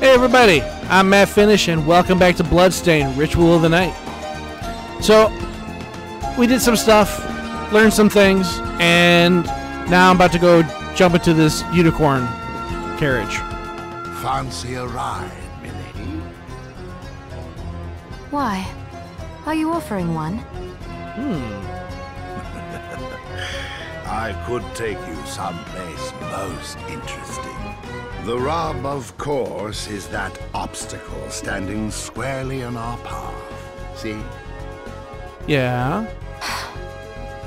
Hey everybody, I'm Matt Finish and welcome back to Bloodstained: Ritual of the Night. So, we did some stuff, learned some things, and now I'm about to go jump into this unicorn carriage. Fancy a ride, milady? Why? Are you offering one? I could take you someplace most interesting. The rub, of course, is that obstacle standing squarely in our path. See? Yeah.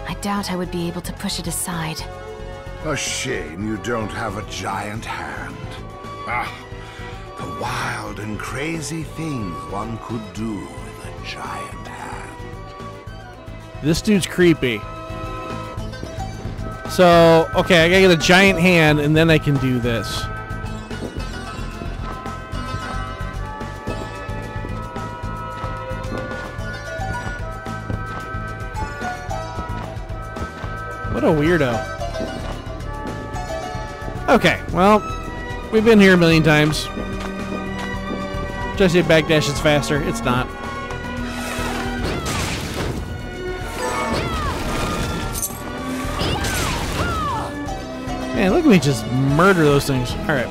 I doubt I would be able to push it aside. A shame you don't have a giant hand. Ah, the wild and crazy things one could do with a giant hand. This dude's creepy. So, okay, I gotta get a giant hand, and then I can do this. What a weirdo. Okay, well, we've been here a million times. Just say backdash is faster. It's not. Man, look at me just murder those things. Alright.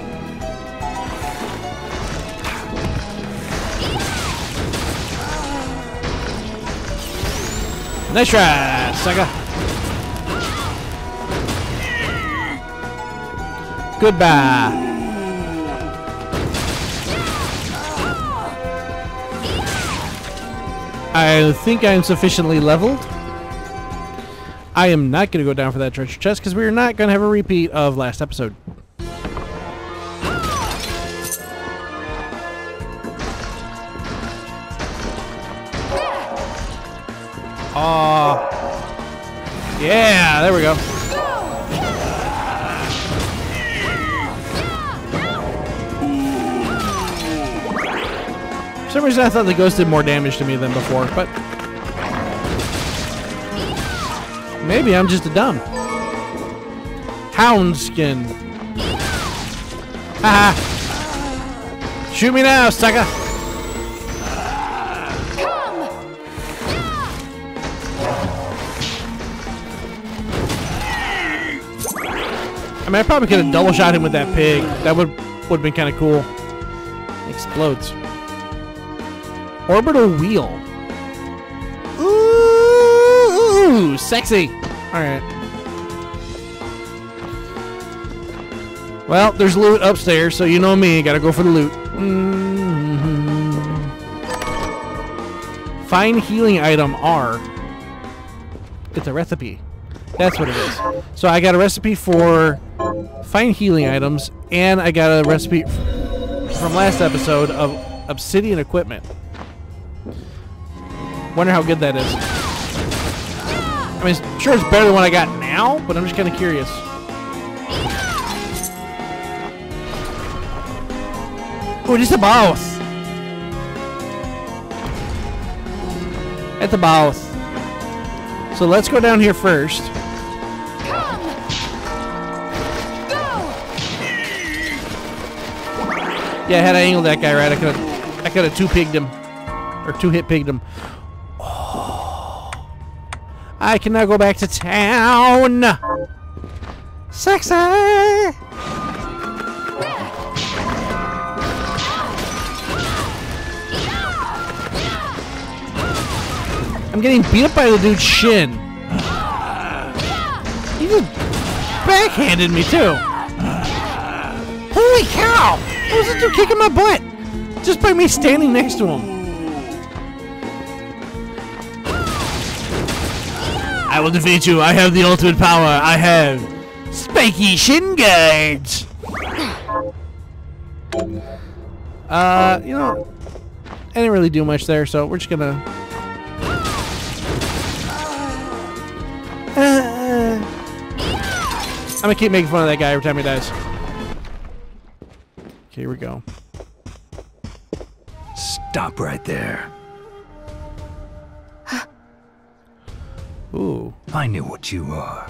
Nice try, sucker. Goodbye. I think I'm sufficiently leveled. I am not going to go down for that treasure chest because we're not going to have a repeat of last episode. Oh, yeah, there we go. For some reason, I thought the ghost did more damage to me than before, but maybe I'm just a dumb. Houndskin. Haha. Shoot me now, sucker. I mean, I probably could have double shot him with that pig. That would have been kind of cool. Explodes. Orbital wheel. Ooh, sexy. All right. Well, there's loot upstairs, so you know me. Gotta go for the loot. Mm-hmm. Fine healing item R. It's a recipe. That's what it is. So I got a recipe for fine healing items, and I got a recipe from last episode of obsidian equipment. Wonder how good that is. I mean, sure it's better than what I got now, but I'm just kind of curious. Oh, it's a boss. It's a boss. So let's go down here first. Come. Go. Yeah, had I angled that guy right, I could have two-pigged him, or two-hit-pigged him. I can now go back to town. Sexy. I'm getting beat up by the dude's shin. He just backhanded me too. Holy cow! What was this dude kicking my butt? Just by me standing next to him. I will defeat you. I have the ultimate power. I have spiky shin guards. You know, I didn't really do much there, so we're just gonna. I'm gonna keep making fun of that guy every time he dies. Okay, here we go. Stop right there. Ooh. I knew what you are.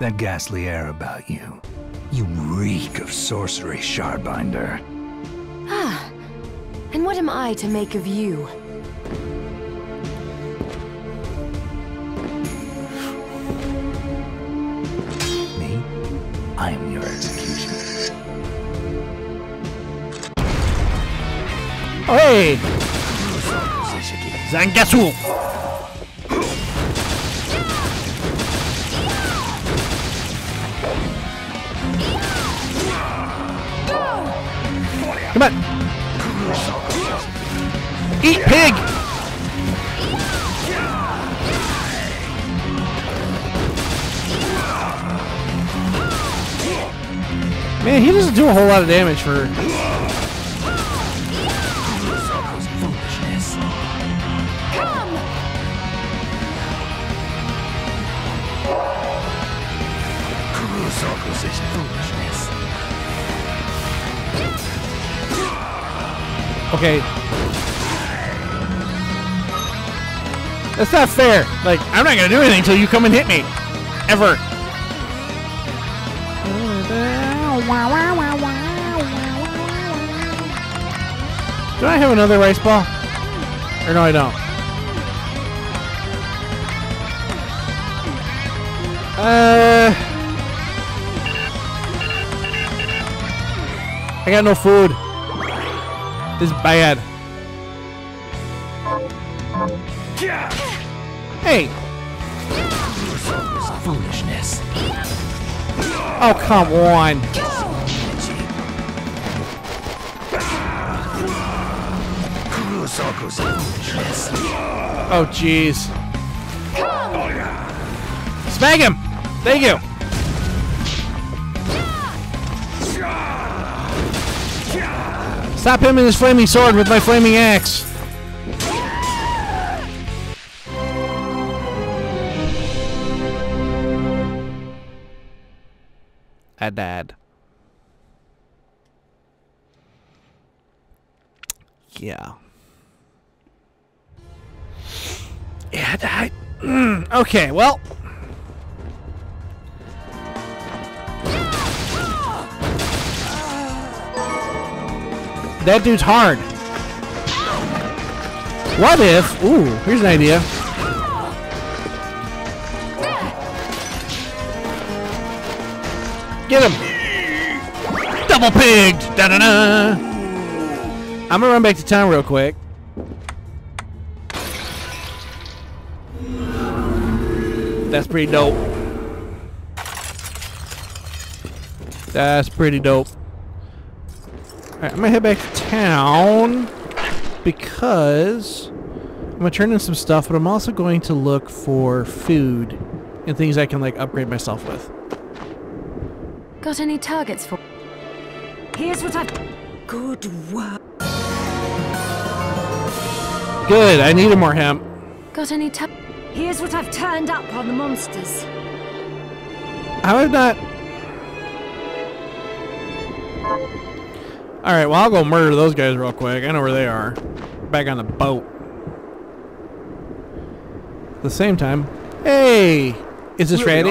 That ghastly air about you. You reek of sorcery, Shardbinder. Ah. And what am I to make of you? Me? I am your executioner. Hey! Zangetsu! Come on! Eat pig! Man, he doesn't do a whole lot of damage for... Okay. That's not fair. Like, I'm not gonna do anything until you come and hit me. Ever. Do I have another rice ball? Or no, I don't. I got no food. This is bad. Hey! Foolishness. Oh, come on. Oh, jeez. Smack him! Thank you! Stop him and his flaming sword with my flaming axe. I died. Yeah. Yeah, I died. Okay, well. That dude's hard. What if... Ooh, here's an idea. Get him! Double pigged! Da-da-da! I'm gonna run back to town real quick. That's pretty dope. That's pretty dope. Alright, I'm gonna head back to town because I'm gonna turn in some stuff, but I'm also going to look for food and things I can like upgrade myself with. Got any targets for? Here's what I've. Good work. Good. I needed more hemp. Got any targets? Here's what I've turned up on the monsters. How have not? Alright, well, I'll go murder those guys real quick. I know where they are. Back on the boat. At the same time. Hey! Is this ready?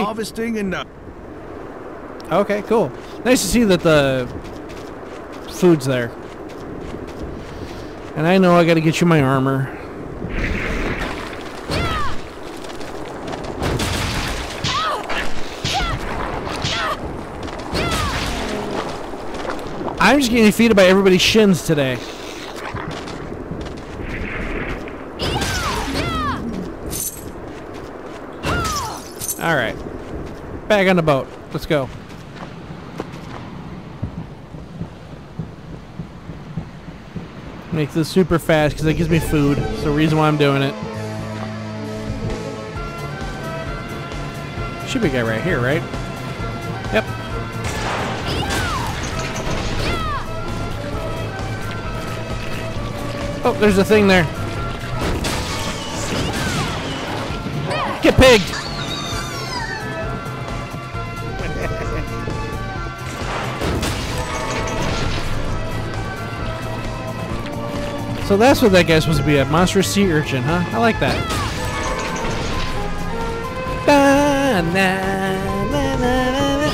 Okay, cool. Nice to see that the food's there. And I know I gotta get you my armor. I'm just getting defeated by everybody's shins today. Alright. Back on the boat. Let's go. Make this super fast because it gives me food. It's the reason why I'm doing it. Should be a guy right here, right? Yep. Oh, there's a thing there. Get pigged! So that's what that guy's supposed to be, a monstrous sea urchin, huh? I like that.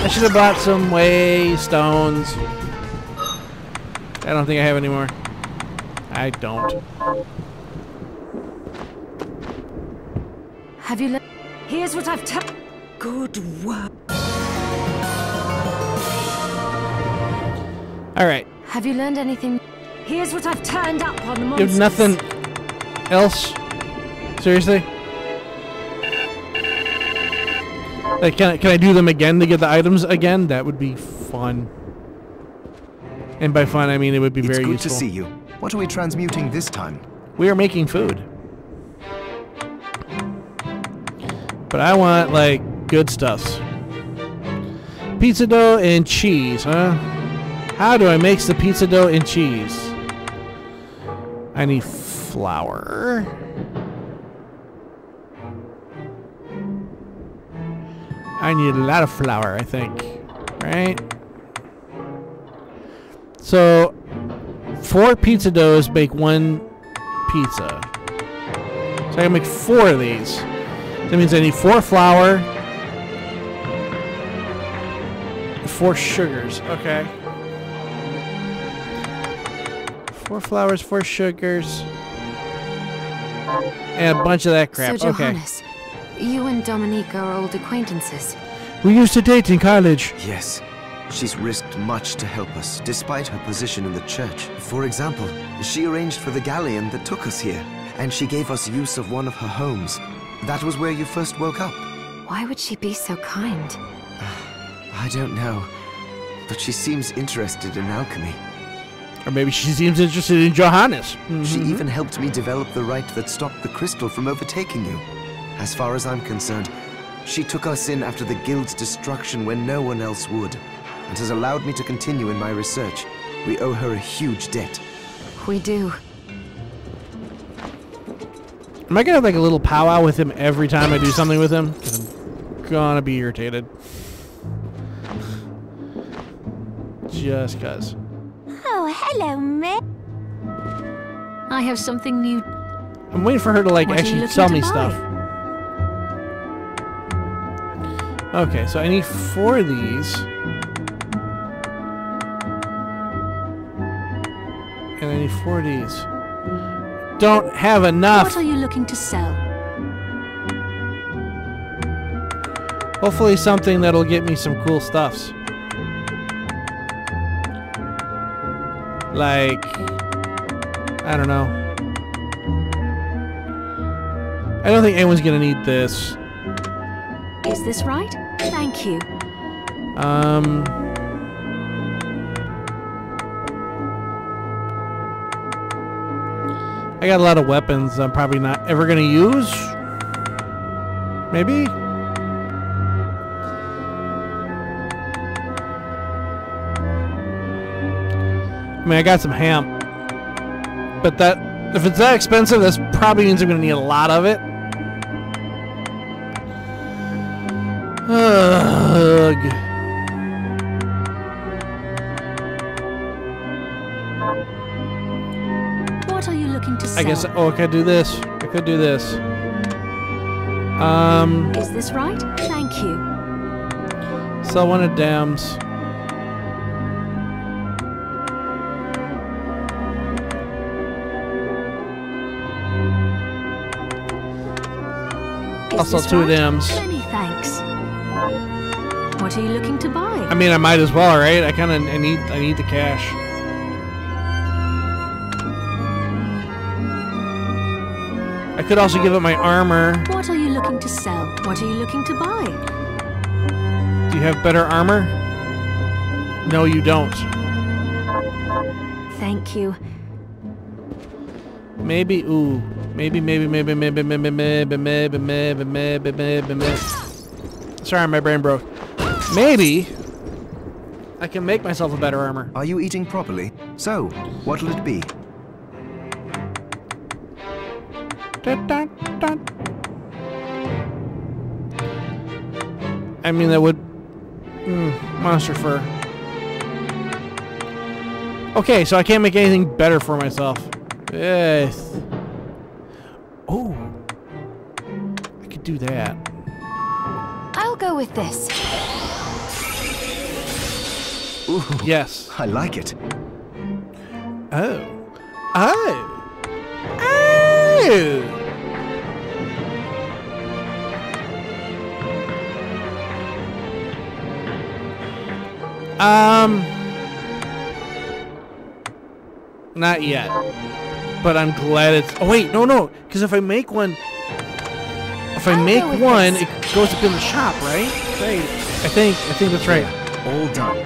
I should have bought some waystones. I don't think I have any more. I don't. Have you learned? Here's what I've told. Good work. All right. Have you learned anything? Here's what I've turned up on the monsters. There's nothing else. Seriously? Like, can I do them again to get the items again? That would be fun. And by fun, I mean it would be very useful. It's good to see you. What are we transmuting this time? We are making food. But I want, like, good stuffs. Pizza dough and cheese, huh? How do I mix the pizza dough and cheese? I need flour. I need a lot of flour, I think. Right? So, 4 pizza doughs make 1 pizza. So I can make 4 of these. That means I need 4 flour. 4 sugars. Okay. 4 flours, 4 sugars. And a bunch of that crap. So Johannes, okay. You and Dominique are old acquaintances. We used to date in college. Yes. She's risked much to help us, despite her position in the church. For example, she arranged for the galleon that took us here, and she gave us use of one of her homes. That was where you first woke up. Why would she be so kind? I don't know, but she seems interested in alchemy. Or maybe she seems interested in Johannes. Mm-hmm. She even helped me develop the rite that stopped the crystal from overtaking you. As far as I'm concerned, she took us in after the guild's destruction when no one else would, and has allowed me to continue in my research. We owe her a huge debt. We do. Am I gonna have like a little powwow with him every time I do something with him? 'Cause I'm gonna be irritated. Just 'cause. Oh, hello, Mick. I have something new. I'm waiting for her to like actually sell me stuff. Okay, so I need 4 of these. And I need 4 of these. Don't have enough! What are you looking to sell? Hopefully something that'll get me some cool stuffs. Like... I don't know. I don't think anyone's gonna need this. Is this right? Thank you. I got a lot of weapons I'm probably not ever gonna use. Maybe? I mean, I got some hemp. But that, if it's that expensive, that probably means I'm gonna need a lot of it. Ugh. What are you looking to sell? I guess. Oh, I could do this. I could do this. Is this right? Thank you. Sell one of Dams. I'll sell 2 of Dams. Many thanks. What are you looking to buy? I mean, I might as well, right? I kind of I need the cash. I could also give up my armor. What are you looking to sell? What are you looking to buy? Do you have better armor? No, you don't. Thank you. Maybe, ooh. Maybe. Sorry, my brain broke. Maybe I can make myself a better armor. Are you eating properly? So, what'll it be? I mean, that would... monster fur. Okay, so I can't make anything better for myself. Yes. Oh. I could do that. I'll go with this. Ooh, yes. I like it. Oh. Oh. Oh. Not yet. But I'm glad it's... Oh, wait. No. Because if I make one... If I make one, it goes up in the shop, right? Right. I think that's right. All done.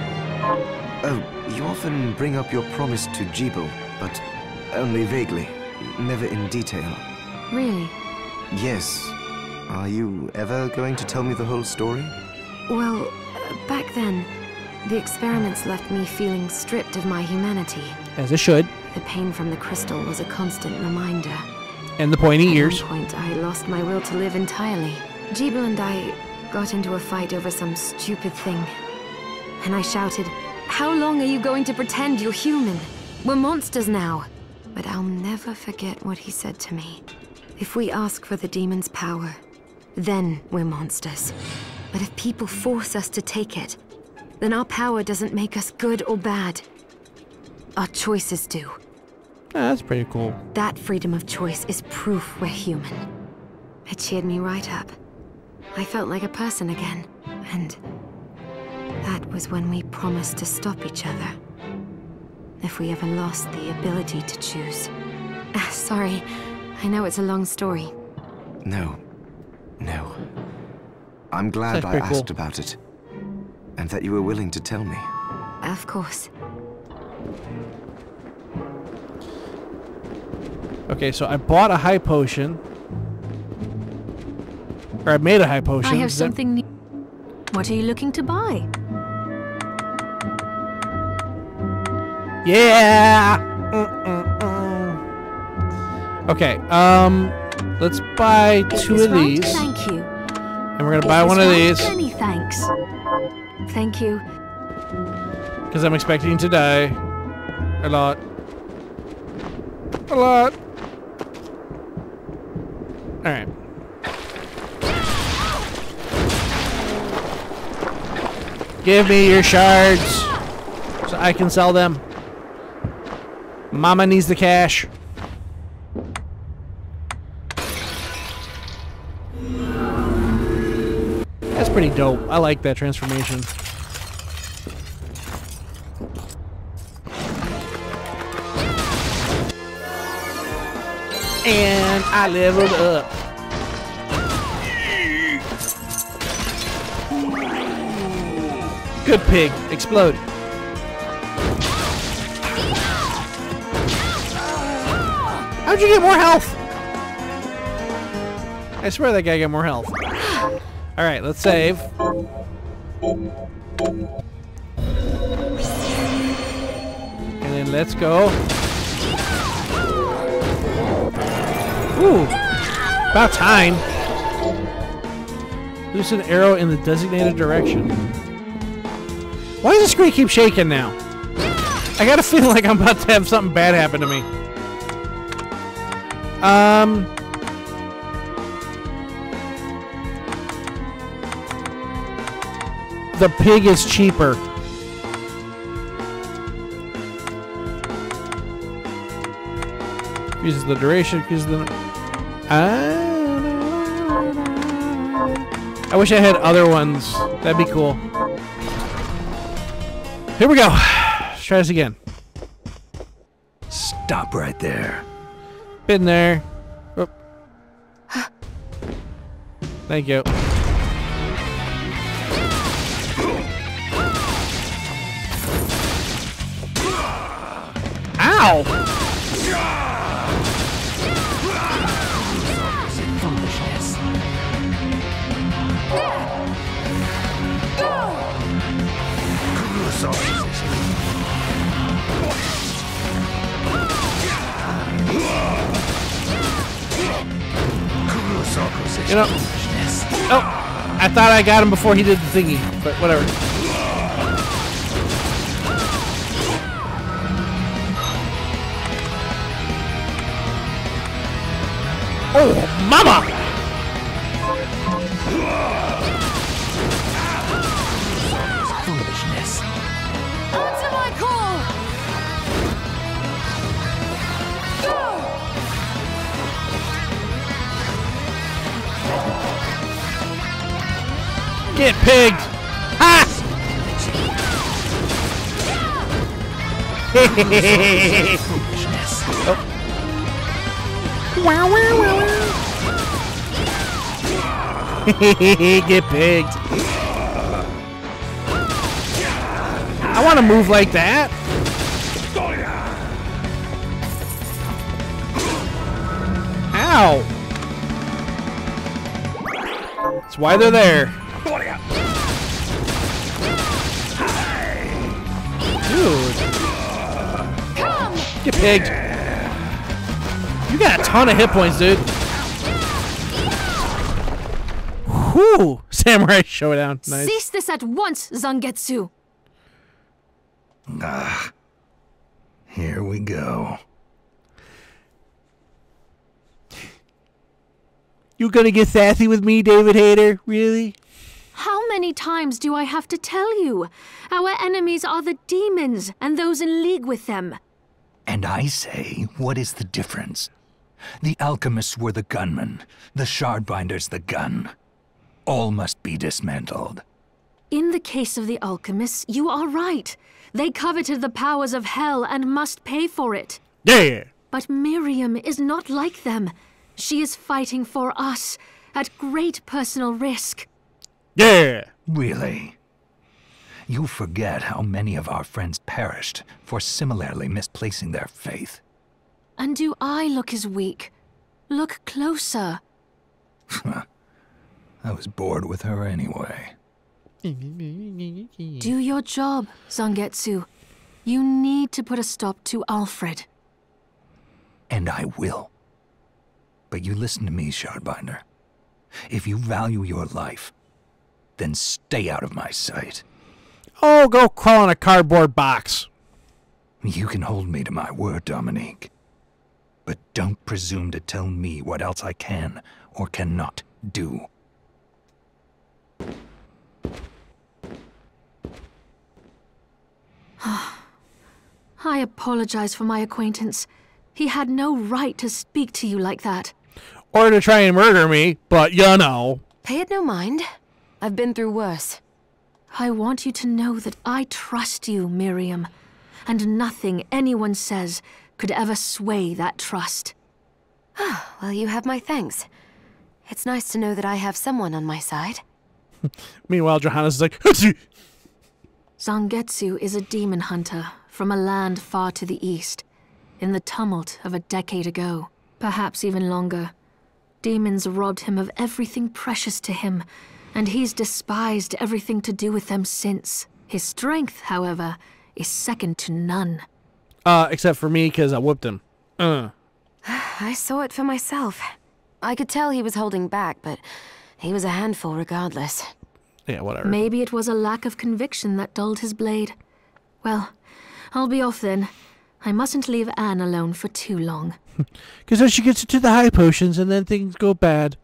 Oh, you often bring up your promise to Gebel, but only vaguely. Never in detail. Really? Yes. Are you ever going to tell me the whole story? Well, back then... The experiments left me feeling stripped of my humanity. As it should. The pain from the crystal was a constant reminder. And the pointy ears. At one point, I lost my will to live entirely. Gebel and I got into a fight over some stupid thing. And I shouted, "How long are you going to pretend you're human? We're monsters now." But I'll never forget what he said to me. If we ask for the demon's power, then we're monsters. But if people force us to take it, then our power doesn't make us good or bad. Our choices do. Yeah, that's pretty cool. That freedom of choice is proof we're human. It cheered me right up. I felt like a person again. And that was when we promised to stop each other if we ever lost the ability to choose. Sorry, I know it's a long story. No. I'm glad I asked about it. And that you were willing to tell me. Of course. Okay, so I bought a high potion. Or I made a high potion. I have something new. What are you looking to buy? Yeah! Okay, let's buy two of these. Thank you. And we're gonna buy one of these. Many thanks. Thank you. Because I'm expecting to die. A lot. Alright. Give me your shards so I can sell them. Mama needs the cash. That's pretty dope. I like that transformation. And I leveled up. Good pig. Explode. How'd you get more health? I swear that guy got more health. All right, let's save. And then let's go. Ooh, about time. Loose an arrow in the designated direction. Why does the screen keep shaking now? I got a feeling like I'm about to have something bad happen to me. The pig is cheaper. Uses the duration, uses the... I wish I had other ones. That'd be cool. Here we go. Let's try this again. Stop right there. Been there. Oh. Thank you. Ow! Foolishness. You know, oh, I thought I got him before he did the thingy, but whatever. Oh, mama! Foolishness. Answer my call! Get pigged! Ha! Oh. Wow, wow, wow. Get pigged. I want to move like that. Ow! That's why they're there. Dude. Get pigged. You got a ton of hit points, dude. Whoo! Samurai Showdown. Nice. Cease this at once, Zangetsu. Ah. Here we go. You gonna get sassy with me, David Hayter? Really? How many times do I have to tell you? Our enemies are the demons and those in league with them. And I say, what is the difference? The alchemists were the gunmen, the shardbinders the gun. All must be dismantled. In the case of the alchemists, you are right. They coveted the powers of hell and must pay for it. Yeah! But Miriam is not like them. She is fighting for us, at great personal risk. Yeah! Really? You forget how many of our friends perished for similarly misplacing their faith. And do I look as weak? Look closer. I was bored with her anyway. Do your job, Zangetsu. You need to put a stop to Alfred. And I will. But you listen to me, Shardbinder. If you value your life, then stay out of my sight. Oh, go crawl in a cardboard box. You can hold me to my word, Dominique. But don't presume to tell me what else I can or cannot do. I apologize for my acquaintance. He had no right to speak to you like that. Or to try and murder me, but you know. Pay it no mind. I've been through worse. I want you to know that I trust you, Miriam. And nothing anyone says could ever sway that trust. Ah, well, you have my thanks. It's nice to know that I have someone on my side. Meanwhile, Johannes is like, Hutchie! Zangetsu is a demon hunter from a land far to the east. In the tumult of a decade ago, perhaps even longer, demons robbed him of everything precious to him, and he's despised everything to do with them since. His strength, however, is second to none. Except for me, because I whooped him. I saw it for myself. I could tell he was holding back, but he was a handful regardless. Yeah, whatever. Maybe it was a lack of conviction that dulled his blade. Well, I'll be off then. I mustn't leave Anne alone for too long. Because then she gets into the high potions and then things go bad.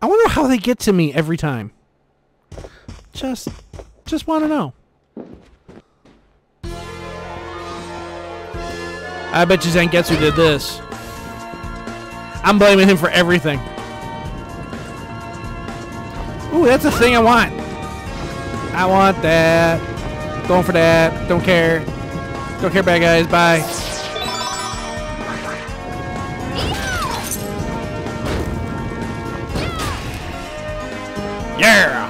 I wonder how they get to me every time. Just want to know. I bet you Zangetsu did this. I'm blaming him for everything. Ooh, that's the thing I want. I want that. Going for that. Don't care. Don't care, bad guys. Bye. Yeah.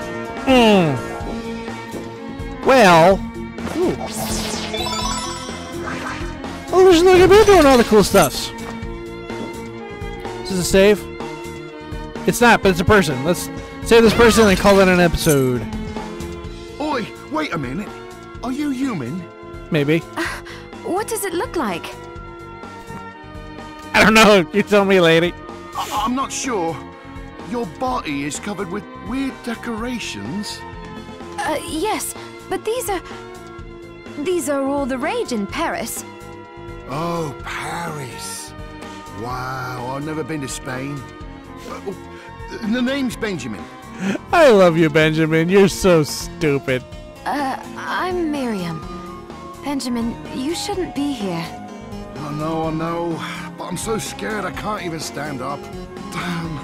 Well. Ooh. Oh, there's look at me doing all the cool stuffs. Is this a save? It's not, but it's a person. Let's save this person and call it an episode. Oi! Wait a minute. Are you human? Maybe. What does it look like? I don't know. You tell me, lady. I'm not sure. Your body is covered with weird decorations. Yes, but these are all the rage in Paris. Oh, Paris. Wow, I've never been to Spain. The name's Benjamin. I love you, Benjamin. You're so stupid. I'm Miriam. Benjamin, you shouldn't be here. I know, but I'm so scared I can't even stand up. Damn,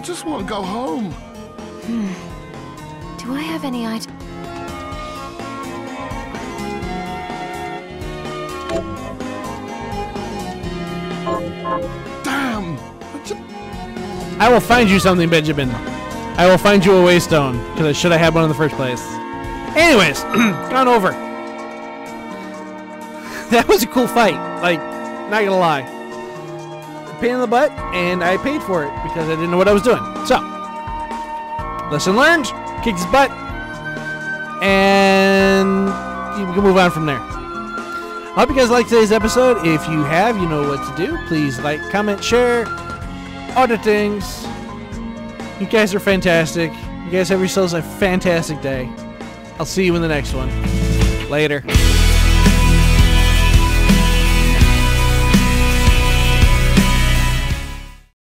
I just want to go home. Do I have any idea? Damn! I will find you something, Benjamin. I will find you a waystone, because I should have had one in the first place. Anyways, gone over. That was a cool fight. Like, not gonna lie. Pain in the butt, and I paid for it because I didn't know what I was doing. So, lesson learned, kicked his butt, and we can move on from there. I hope you guys liked today's episode. If you have, you know what to do. Please like, comment, share, all the things. You guys are fantastic. You guys have yourselves a fantastic day. I'll see you in the next one. Later.